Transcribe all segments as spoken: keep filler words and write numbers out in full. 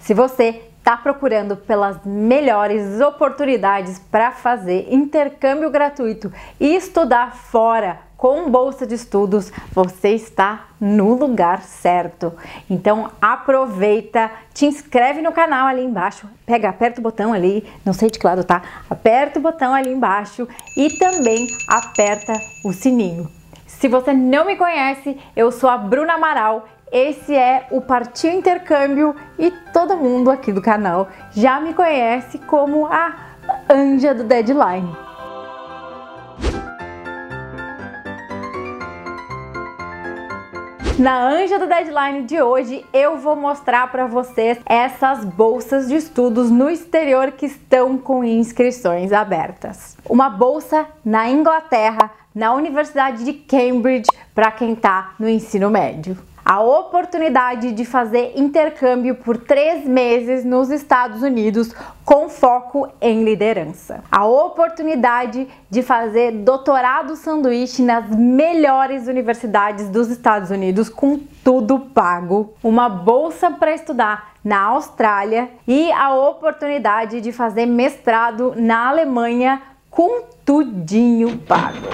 Se você está procurando pelas melhores oportunidades para fazer intercâmbio gratuito e estudar fora com bolsa de estudos, você está no lugar certo. Então aproveita, te inscreve no canal ali embaixo, pega, aperta o botão ali, não sei de que lado tá, aperta o botão ali embaixo e também aperta o sininho. Se você não me conhece, eu sou a Bruna Amaral, esse é o Partiu Intercâmbio e todo mundo aqui do canal já me conhece como a Anja do Deadline. Na Anja do Deadline de hoje eu vou mostrar para vocês essas bolsas de estudos no exterior que estão com inscrições abertas. Uma bolsa na Inglaterra, na Universidade de Cambridge, para quem está no ensino médio. A oportunidade de fazer intercâmbio por três meses nos Estados Unidos com foco em liderança. A oportunidade de fazer doutorado sanduíche nas melhores universidades dos Estados Unidos com tudo pago. Uma bolsa para estudar na Austrália e a oportunidade de fazer mestrado na Alemanha com tudinho pago.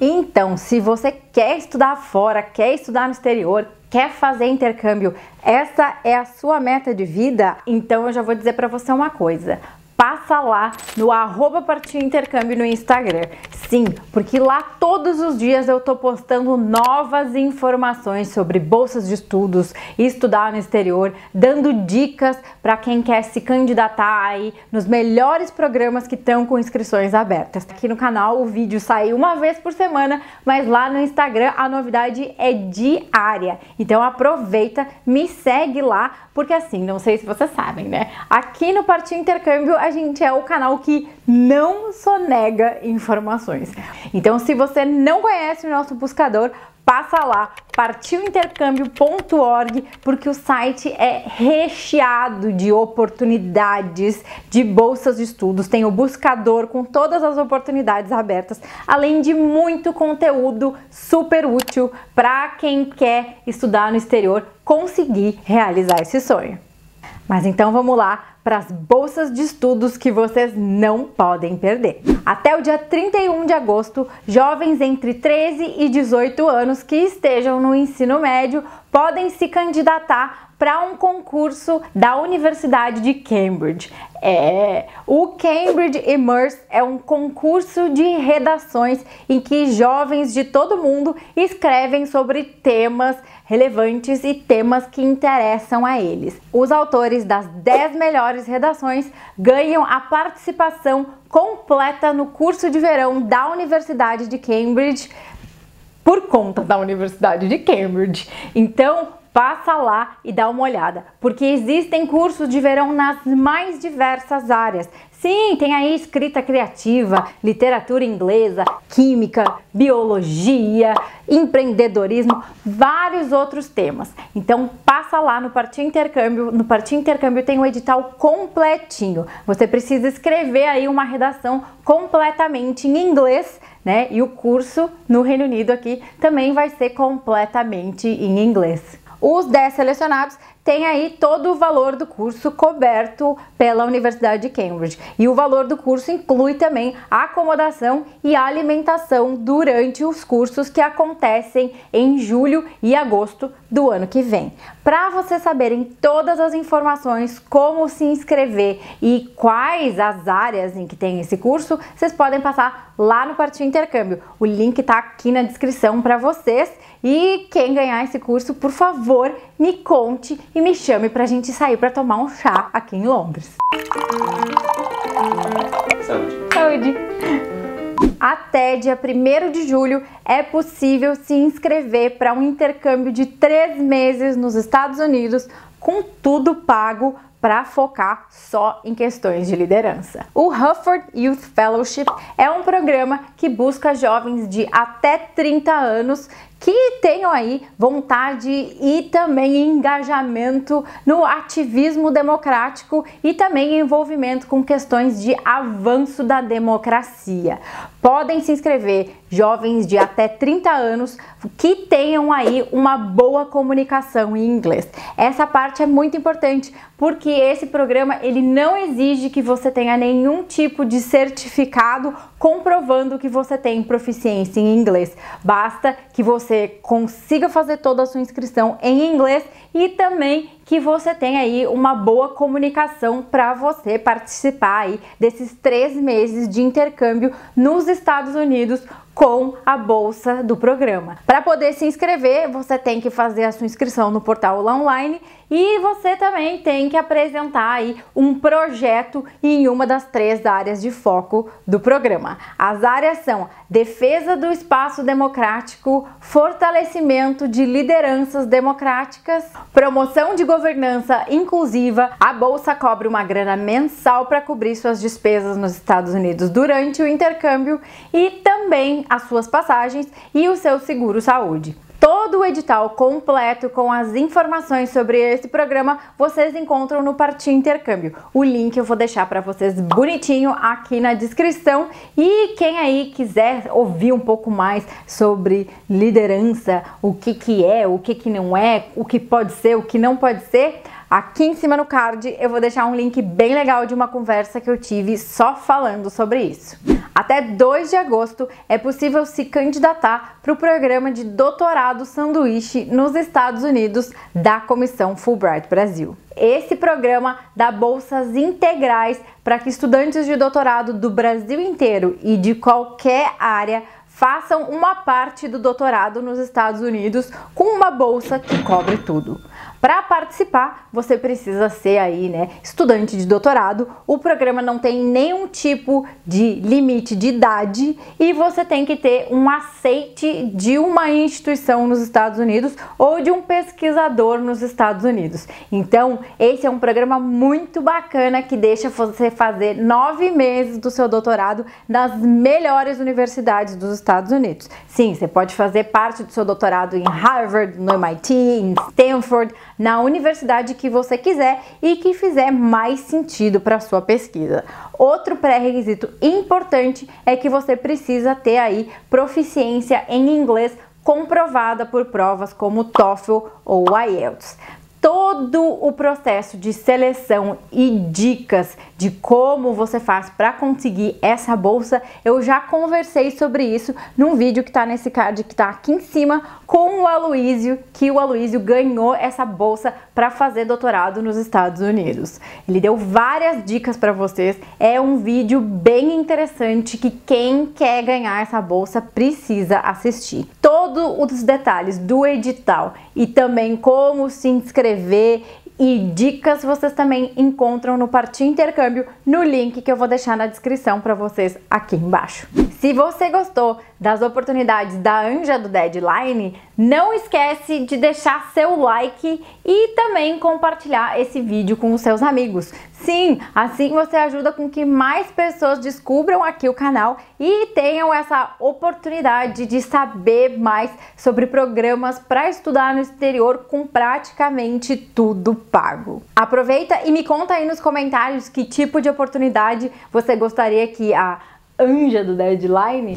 Então, se você quer estudar fora, quer estudar no exterior, quer fazer intercâmbio, essa é a sua meta de vida, então eu já vou dizer para você uma coisa. Passa lá no arroba Partiu Intercâmbio no Instagram. Sim, porque lá todos os dias eu tô postando novas informações sobre bolsas de estudos, estudar no exterior, dando dicas para quem quer se candidatar aí nos melhores programas que estão com inscrições abertas. Aqui no canal o vídeo sai uma vez por semana, mas lá no Instagram a novidade é diária. Então aproveita, me segue lá, porque assim, não sei se vocês sabem, né? Aqui no Partiu Intercâmbio a gente é o canal que não sonega informações. Então, se você não conhece o nosso buscador, passa lá, partiu intercâmbio ponto org, porque o site é recheado de oportunidades, de bolsas de estudos, tem o buscador com todas as oportunidades abertas, além de muito conteúdo super útil para quem quer estudar no exterior, conseguir realizar esse sonho. Mas então vamos lá para as bolsas de estudos que vocês não podem perder. Até o dia trinta e um de agosto, jovens entre treze e dezoito anos que estejam no ensino médio podem se candidatar para um concurso da Universidade de Cambridge. É, o Cambridge Immerse é um concurso de redações em que jovens de todo mundo escrevem sobre temas relevantes e temas que interessam a eles. Os autores das dez melhores redações ganham a participação completa no curso de verão da Universidade de Cambridge por conta da Universidade de Cambridge. Então, passa lá e dá uma olhada, porque existem cursos de verão nas mais diversas áreas. Sim, tem aí escrita criativa, literatura inglesa, química, biologia, empreendedorismo, vários outros temas. Então passa lá no Partiu Intercâmbio, no Partiu Intercâmbio tem um edital completinho. Você precisa escrever aí uma redação completamente em inglês, né? E o curso no Reino Unido aqui também vai ser completamente em inglês. Os dez selecionados têm aí todo o valor do curso coberto pela Universidade de Cambridge. E o valor do curso inclui também a acomodação e a alimentação durante os cursos que acontecem em julho e agosto do ano que vem. Para vocês saberem todas as informações, como se inscrever e quais as áreas em que tem esse curso, vocês podem passar lá no Partiu Intercâmbio. O link está aqui na descrição para vocês. E quem ganhar esse curso, por favor, me conte e me chame pra gente sair pra tomar um chá aqui em Londres. Saúde! Saúde! Até dia primeiro de julho é possível se inscrever para um intercâmbio de três meses nos Estados Unidos com tudo pago, para focar só em questões de liderança. O Hufford Youth Fellowship é um programa que busca jovens de até trinta anos que tenham aí vontade e também engajamento no ativismo democrático e também envolvimento com questões de avanço da democracia. Podem se inscrever jovens de até trinta anos que tenham aí uma boa comunicação em inglês. Essa parte é muito importante, porque esse programa ele não exige que você tenha nenhum tipo de certificado comprovando que você tem proficiência em inglês. Basta que você consiga fazer toda a sua inscrição em inglês e também que você tenha aí uma boa comunicação para você participar aí desses três meses de intercâmbio nos Estados Unidos com a bolsa do programa. Para poder se inscrever, você tem que fazer a sua inscrição no portal online e você também tem que apresentar aí um projeto em uma das três áreas de foco do programa. As áreas são defesa do espaço democrático, fortalecimento de lideranças democráticas, promoção de governança inclusiva. A bolsa cobre uma grana mensal para cobrir suas despesas nos Estados Unidos durante o intercâmbio e também as suas passagens e o seu seguro-saúde. Todo o edital completo com as informações sobre esse programa vocês encontram no Partiu Intercâmbio. O link eu vou deixar para vocês bonitinho aqui na descrição. E quem aí quiser ouvir um pouco mais sobre liderança, o que que é, o que que não é, o que pode ser, o que não pode ser, aqui em cima no card eu vou deixar um link bem legal de uma conversa que eu tive só falando sobre isso. Até dois de agosto é possível se candidatar para o programa de doutorado sanduíche nos Estados Unidos da Comissão Fulbright Brasil. Esse programa dá bolsas integrais para que estudantes de doutorado do Brasil inteiro e de qualquer área façam uma parte do doutorado nos Estados Unidos com uma bolsa que cobre tudo. Para participar, você precisa ser aí, né, estudante de doutorado. O programa não tem nenhum tipo de limite de idade e você tem que ter um aceite de uma instituição nos Estados Unidos ou de um pesquisador nos Estados Unidos. Então, esse é um programa muito bacana que deixa você fazer nove meses do seu doutorado nas melhores universidades dos Estados Unidos. Sim, você pode fazer parte do seu doutorado em Harvard, no M I T, em Stanford, na universidade que você quiser e que fizer mais sentido para sua pesquisa. Outro pré-requisito importante é que você precisa ter aí proficiência em inglês comprovada por provas como TOEFL ou I E L T S. Todo o processo de seleção e dicas de como você faz para conseguir essa bolsa, eu já conversei sobre isso num vídeo que tá nesse card que tá aqui em cima com o Aloisio, que o Aloisio ganhou essa bolsa para fazer doutorado nos Estados Unidos. Ele deu várias dicas para vocês, é um vídeo bem interessante que quem quer ganhar essa bolsa precisa assistir. Todos os detalhes do edital e também como se inscrever e dicas vocês também encontram no Partiu Intercâmbio, no link que eu vou deixar na descrição para vocês aqui embaixo. Se você gostou das oportunidades da Anja do Deadline, não esquece de deixar seu like e também compartilhar esse vídeo com os seus amigos. Sim, assim você ajuda com que mais pessoas descubram aqui o canal e tenham essa oportunidade de saber mais sobre programas para estudar no exterior com praticamente tudo pago. Aproveita e me conta aí nos comentários que tipo de oportunidade você gostaria que a Anja do Deadline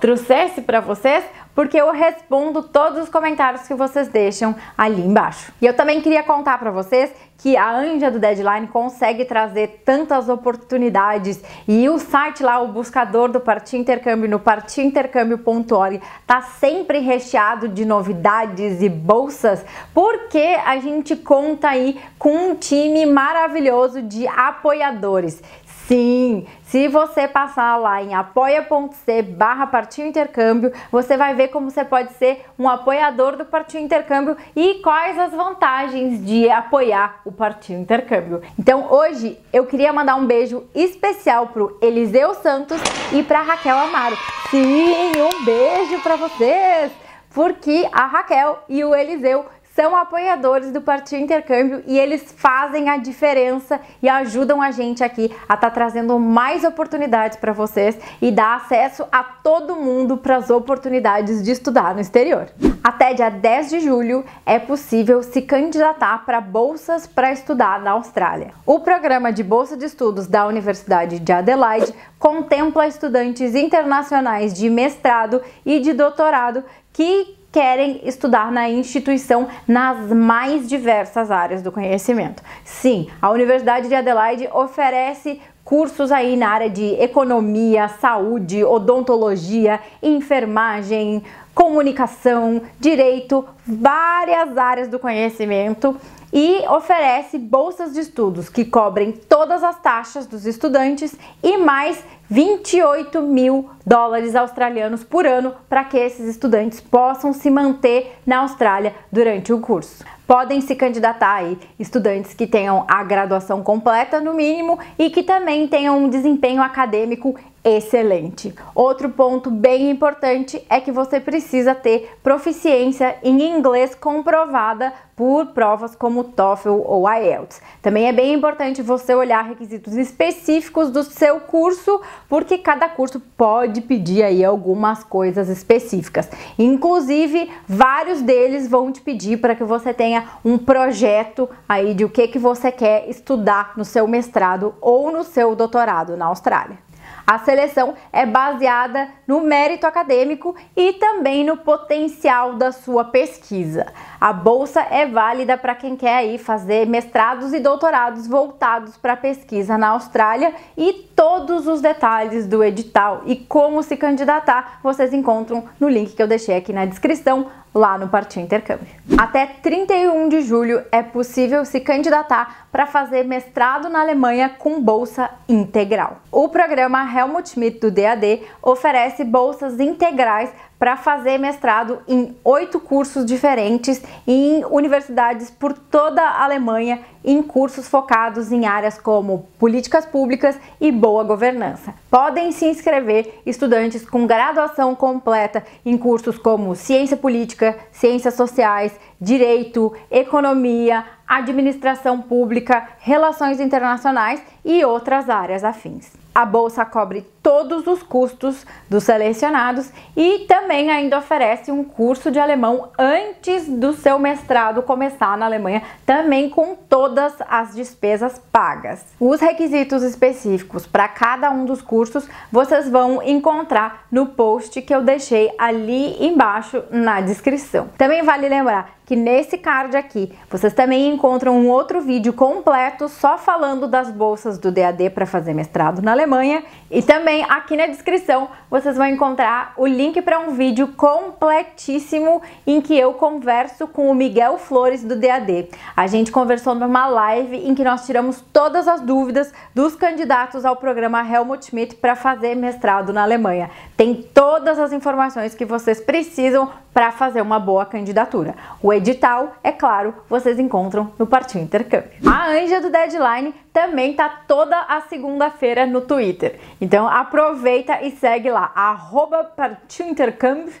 trouxesse para vocês, porque eu respondo todos os comentários que vocês deixam ali embaixo. E eu também queria contar para vocês que a Anja do Deadline consegue trazer tantas oportunidades e o site lá, o buscador do Partiu Intercâmbio, no partiu intercâmbio ponto org, tá sempre recheado de novidades e bolsas, porque a gente conta aí com um time maravilhoso de apoiadores. Sim, se você passar lá em apoia ponto c barra Partiu Intercâmbio, você vai ver como você pode ser um apoiador do Partiu Intercâmbio e quais as vantagens de apoiar o Partiu Intercâmbio. Então hoje eu queria mandar um beijo especial pro Eliseu Santos e pra Raquel Amaro. Sim, um beijo para vocês, porque a Raquel e o Eliseu são apoiadores do Partiu Intercâmbio e eles fazem a diferença e ajudam a gente aqui a estar trazendo mais oportunidades para vocês e dar acesso a todo mundo para as oportunidades de estudar no exterior. Até dia dez de julho é possível se candidatar para bolsas para estudar na Austrália. O programa de bolsa de estudos da Universidade de Adelaide contempla estudantes internacionais de mestrado e de doutorado que querem estudar na instituição nas mais diversas áreas do conhecimento. Sim, a Universidade de Adelaide oferece cursos aí na área de economia, saúde, odontologia, enfermagem, comunicação, direito, várias áreas do conhecimento, e oferece bolsas de estudos que cobrem todas as taxas dos estudantes e mais vinte e oito mil dólares australianos por ano para que esses estudantes possam se manter na Austrália durante o curso. Podem se candidatar aí estudantes que tenham a graduação completa no mínimo e que também tenham um desempenho acadêmico excelente. Outro ponto bem importante é que você precisa ter proficiência em inglês comprovada por provas como TOEFL ou I E L T S. Também é bem importante você olhar requisitos específicos do seu curso, porque cada curso pode pedir aí algumas coisas específicas. Inclusive, vários deles vão te pedir para que você tenha um projeto aí de o que que você quer estudar no seu mestrado ou no seu doutorado na Austrália. A seleção é baseada no mérito acadêmico e também no potencial da sua pesquisa. A bolsa é válida para quem quer aí fazer mestrados e doutorados voltados para pesquisa na Austrália, e todos os detalhes do edital e como se candidatar vocês encontram no link que eu deixei aqui na descrição, lá no Partiu Intercâmbio. Até trinta e um de julho é possível se candidatar para fazer mestrado na Alemanha com bolsa integral. O programa Helmut Schmidt do D A A D oferece bolsas integrais para fazer mestrado em oito cursos diferentes em universidades por toda a Alemanha, em cursos focados em áreas como políticas públicas e boa governança. Podem se inscrever estudantes com graduação completa em cursos como ciência política, ciências sociais, direito, economia, administração pública, relações internacionais e outras áreas afins. A bolsa cobre todos os custos dos selecionados e também ainda oferece um curso de alemão antes do seu mestrado começar na Alemanha, também com todas as despesas pagas. Os requisitos específicos para cada um dos cursos vocês vão encontrar no post que eu deixei ali embaixo na descrição. Também vale lembrar que nesse card aqui vocês também encontram um outro vídeo completo só falando das bolsas do D A A D para fazer mestrado na Alemanha, e também aqui na descrição vocês vão encontrar o link para um vídeo completíssimo em que eu converso com o Miguel Flores do D A A D. A gente conversou numa live em que nós tiramos todas as dúvidas dos candidatos ao programa Helmut Schmidt para fazer mestrado na Alemanha. Tem todas as informações que vocês precisam para fazer uma boa candidatura. O edital, é claro, vocês encontram no Partiu Intercâmbio. A Anja do Deadline também tá toda a segunda-feira no Twitter. Então aproveita e segue lá, arroba Partiu Intercâmbio,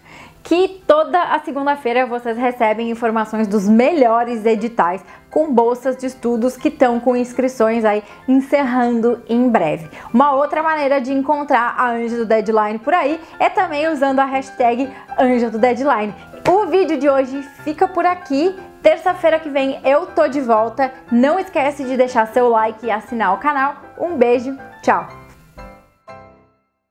que toda a segunda-feira vocês recebem informações dos melhores editais com bolsas de estudos que estão com inscrições aí encerrando em breve. Uma outra maneira de encontrar a Anja do Deadline por aí é também usando a hashtag Anja do Deadline. O vídeo de hoje fica por aqui. Terça-feira que vem eu tô de volta. Não esquece de deixar seu like e assinar o canal. Um beijo, tchau!